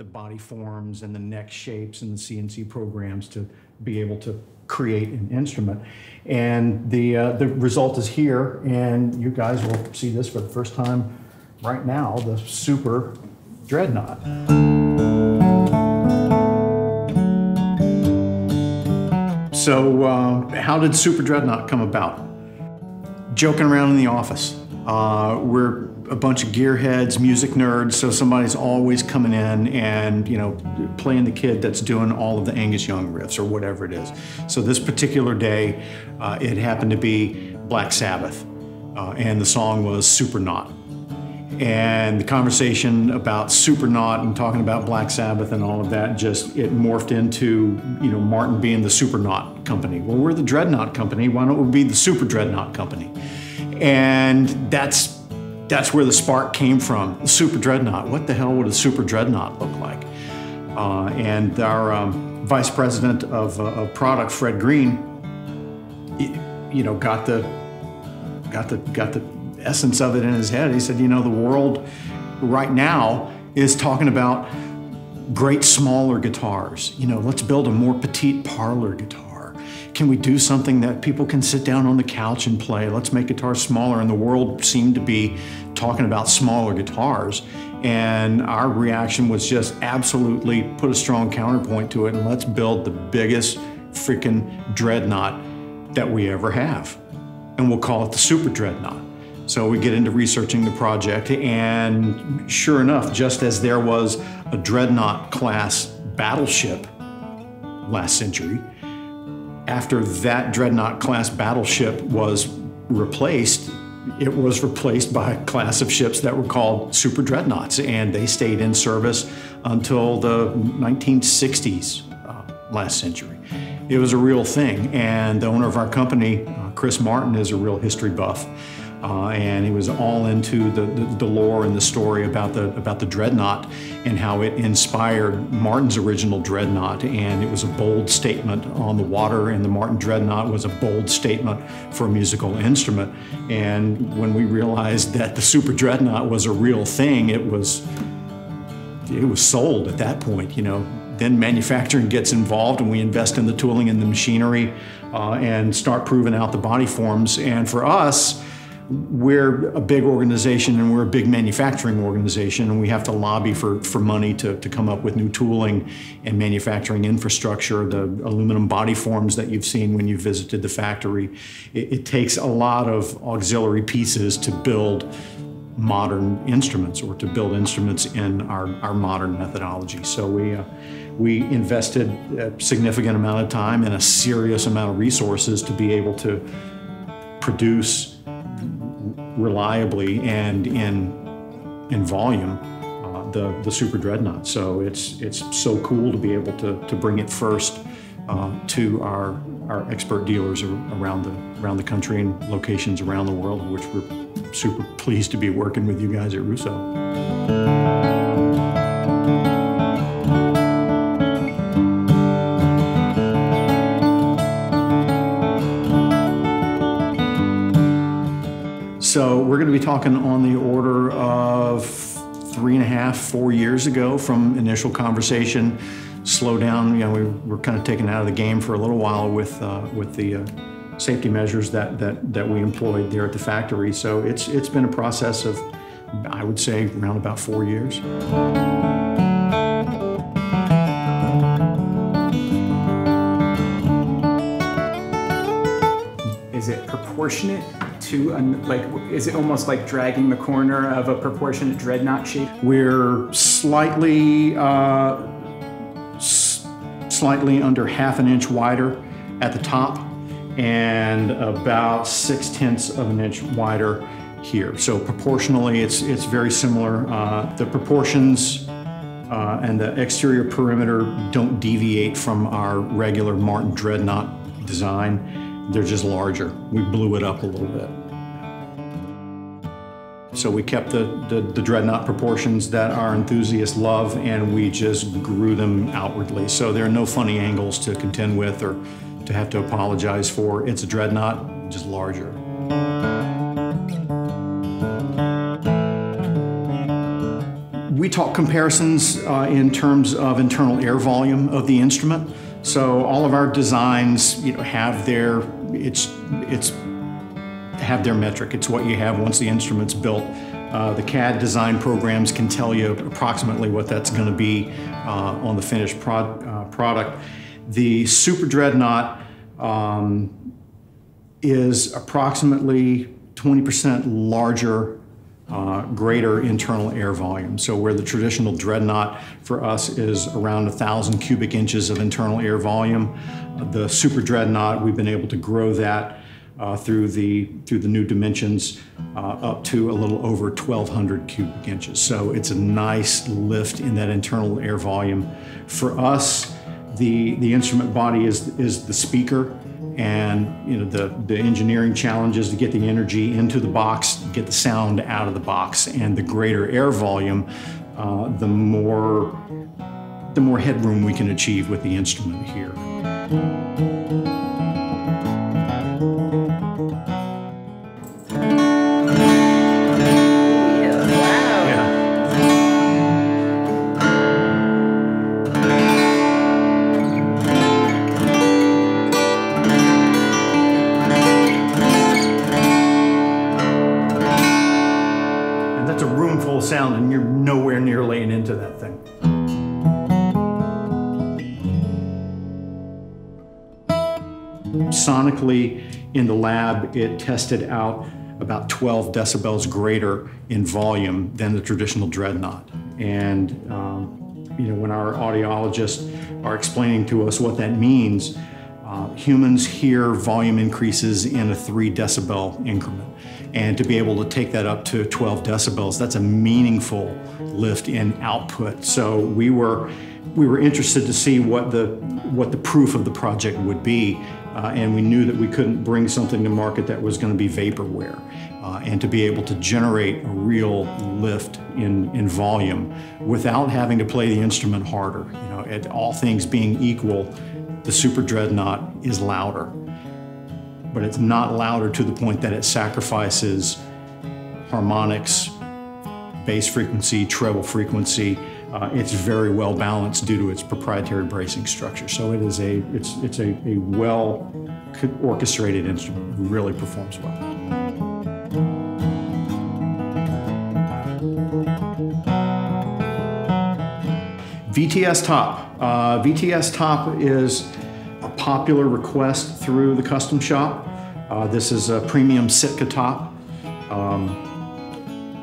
the body forms and the neck shapes and the CNC programs to be able to create an instrument. And the result is here, and you guys will see this for the first time right now, the Super Dreadnought. So how did Super Dreadnought come about? Joking around in the office. We're a bunch of gearheads, music nerds, so somebody's always coming in and, you know, playing the kid that's doing all of the Angus Young riffs or whatever it is. So this particular day, it happened to be Black Sabbath, and the song was Supernaut. And the conversation about Supernaut and talking about Black Sabbath and all of that, just it morphed into, you know, Martin being the Supernaut company. Well, we're the Dreadnought company. Why don't we be the Super Dreadnought company? And that's where the spark came from. The Super Dreadnought. What the hell would a Super Dreadnought look like? And our vice president of product, Fred Green, you know, got the essence of it in his head. He said, you know, the world right now is talking about great smaller guitars. You know, let's build a more petite parlor guitar. Can we do something that people can sit down on the couch and play? Let's make guitars smaller. And the world seemed to be talking about smaller guitars. And our reaction was just absolutely put a strong counterpoint to it, and let's build the biggest freaking dreadnought that we ever have. And we'll call it the Super Dreadnought. So we get into researching the project, and sure enough, just as there was a Dreadnought class battleship last century, after that Dreadnought class battleship was replaced, it was replaced by a class of ships that were called Super Dreadnoughts, and they stayed in service until the 1960s last century. It was a real thing, and the owner of our company, Chris Martin, is a real history buff. And he was all into the lore and the story about the Dreadnought and how it inspired Martin's original Dreadnought. And it was a bold statement on the water, and the Martin Dreadnought was a bold statement for a musical instrument. And when we realized that the Super Dreadnought was a real thing, it was sold at that point, you know. Then manufacturing gets involved, and we invest in the tooling and the machinery and start proving out the body forms. And for us, we're a big organization, and we're a big manufacturing organization, and we have to lobby for money to come up with new tooling and manufacturing infrastructure, the aluminum body forms that you've seen when you visited the factory. It takes a lot of auxiliary pieces to build modern instruments, or to build instruments in our modern methodology. So we invested a significant amount of time and a serious amount of resources to be able to produce reliably and in volume the Super Dreadnought. So it's so cool to be able to bring it first to our expert dealers around the country and locations around the world, which we're super pleased to be working with you guys at Russo. So we're going to be talking on the order of 3.5, 4 years ago from initial conversation. Slow down, you know, we were kind of taken out of the game for a little while with the safety measures that we employed there at the factory. So it's been a process of, I would say, around about 4 years. Is it proportionate? Is it almost like dragging the corner of a proportionate dreadnought shape? We're slightly under ½ an inch wider at the top, and about 0.6 of an inch wider here. So proportionally, it's very similar. The proportions and the exterior perimeter don't deviate from our regular Martin Dreadnought design. They're just larger. We blew it up a little bit. So we kept the Dreadnought proportions that our enthusiasts love, and we just grew them outwardly. So there are no funny angles to contend with or to have to apologize for. It's a Dreadnought, just larger. We talk comparisons in terms of internal air volume of the instrument. So all of our designs, you know, have their have their metric. It's what you have once the instrument's built. The CAD design programs can tell you approximately what that's going to be on the finished product. The Super Dreadnought is approximately 20% larger. Greater internal air volume. So where the traditional Dreadnought for us is around 1,000 cubic inches of internal air volume, the Super Dreadnought, we've been able to grow that through the new dimensions up to a little over 1,200 cubic inches. So it's a nice lift in that internal air volume. For us, the instrument body is the speaker. And you know, the engineering challenge is to get the energy into the box, get the sound out of the box, and the greater air volume, the more headroom we can achieve with the instrument here. Sound, and you're nowhere near laying into that thing. Sonically, in the lab, it tested out about 12 decibels greater in volume than the traditional Dreadnought. And you know, when our audiologists are explaining to us what that means, humans hear volume increases in a 3 decibel increment. And to be able to take that up to 12 decibels, that's a meaningful lift in output. So we were interested to see what the proof of the project would be, and we knew that we couldn't bring something to market that was going to be vaporware. And to be able to generate a real lift in volume without having to play the instrument harder, you know, at all things being equal, the Super Dreadnought is louder. But it's not louder to the point that it sacrifices harmonics, bass frequency, treble frequency. It's very well balanced due to its proprietary bracing structure. So it is a well orchestrated instrument who really performs well. VTS top. VTS top is a popular request through the Custom Shop. This is a premium Sitka top.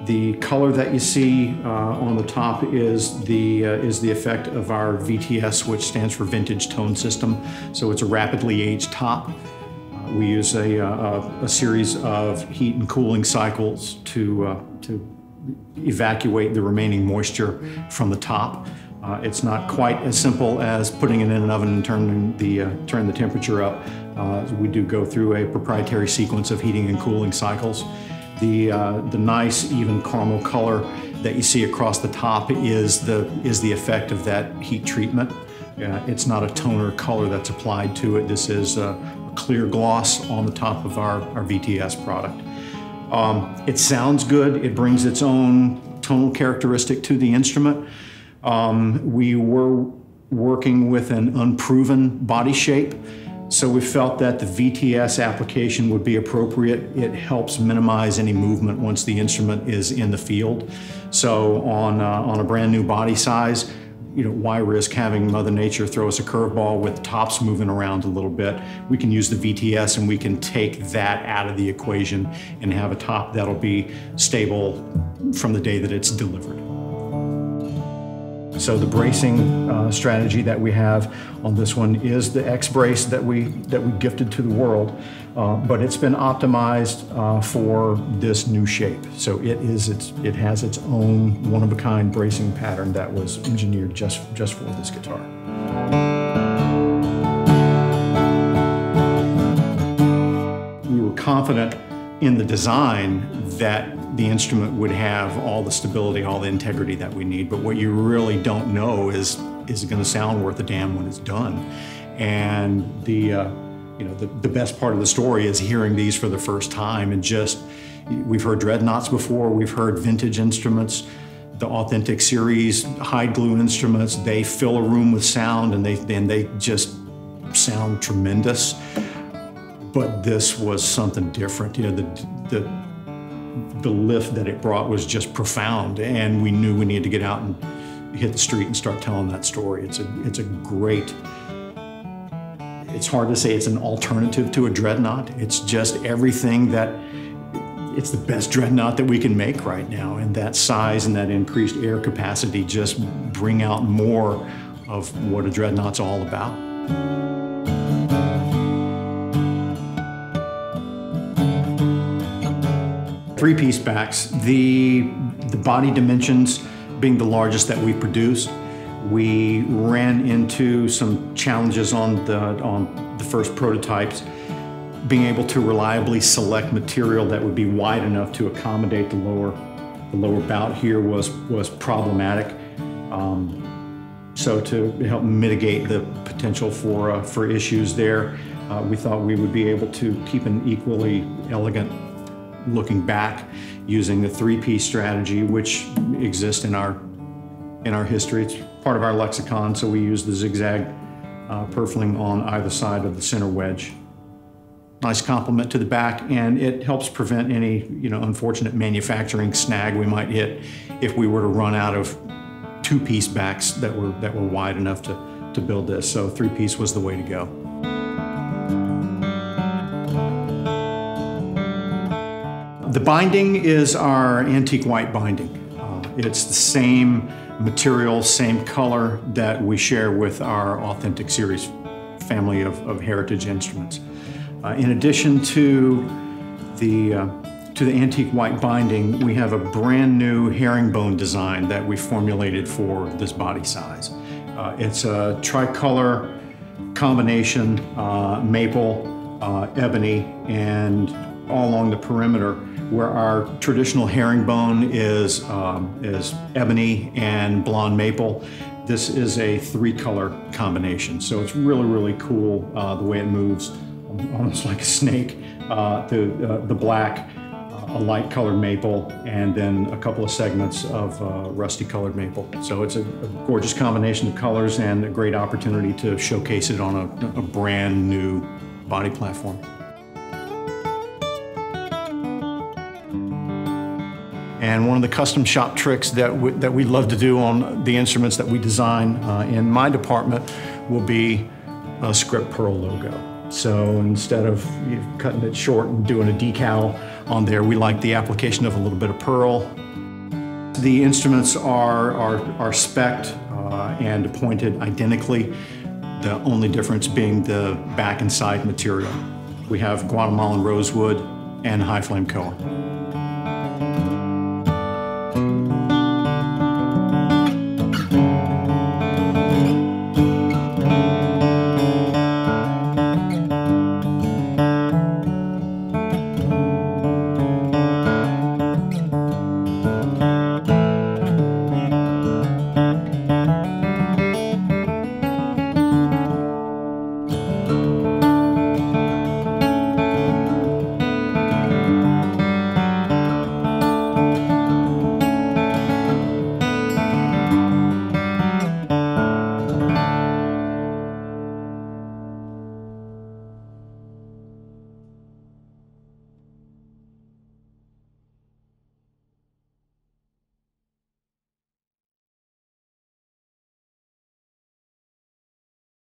The color that you see on the top is the effect of our VTS, which stands for Vintage Tone System. So it's a rapidly aged top. We use a series of heat and cooling cycles to evacuate the remaining moisture from the top. It's not quite as simple as putting it in an oven and turn the temperature up. We do go through a proprietary sequence of heating and cooling cycles. The nice even caramel color that you see across the top is the effect of that heat treatment. It's not a toner color that's applied to it. This is a clear gloss on the top of our VTS product. It sounds good. It brings its own tonal characteristic to the instrument. We were working with an unproven body shape, so we felt that the VTS application would be appropriate. It helps minimize any movement once the instrument is in the field. So on a brand new body size, you know, why risk having Mother Nature throw us a curveball with tops moving around a little bit? We can use the VTS and we can take that out of the equation and have a top that'll be stable from the day that it's delivered. So the bracing strategy that we have on this one is the X brace that we gifted to the world, but it's been optimized for this new shape. So it has its own one-of-a-kind bracing pattern that was engineered just for this guitar. We were confident in the design that the instrument would have all the stability, all the integrity that we need. But what you really don't know is it going to sound worth a damn when it's done? And the best part of the story is hearing these for the first time. And we've heard Dreadnoughts before, we've heard vintage instruments. the authentic series hide glue instruments. They fill a room with sound, and they just sound tremendous. But this was something different. You know, the lift that it brought was just profound, and we knew we needed to get out and hit the street and start telling that story. It's a great. It's hard to say it's an alternative to a dreadnought. It's just everything that. It's the best dreadnought that we can make right now, and that size and that increased air capacity just bring out more of what a dreadnought's all about. Three-piece backs, the body dimensions being the largest that we produced. We ran into some challenges on the first prototypes. Being able to reliably select material that would be wide enough to accommodate the lower bout here was problematic. So to help mitigate the potential for issues there, we thought we would be able to keep an equally elegant looking back using the three-piece strategy, which exists in our history. It's part of our lexicon, so we use the zigzag purfling on either side of the center wedge. Nice complement to the back, and it helps prevent any, you know, unfortunate manufacturing snag we might hit if we were to run out of two-piece backs that were wide enough to build this. So three-piece was the way to go. The binding is our antique white binding. It's the same material, same color that we share with our authentic series family of heritage instruments. In addition to the antique white binding, we have a brand new herringbone design that we formulated for this body size. It's a tricolor combination, maple, ebony, and all along the perimeter, where our traditional herringbone is ebony and blonde maple. This is a three-color combination, so it's really, really cool the way it moves. Almost like a snake, the black, a light colored maple, and then a couple of segments of rusty colored maple. So it's a gorgeous combination of colors and a great opportunity to showcase it on a brand new body platform. And one of the custom shop tricks that we love to do on the instruments that we design in my department will be a script pearl logo. So instead of cutting it short and doing a decal on there, we like the application of a little bit of pearl. The instruments are spec'd and appointed identically, the only difference being the back and side material. We have Guatemalan Rosewood and High Flame Koa.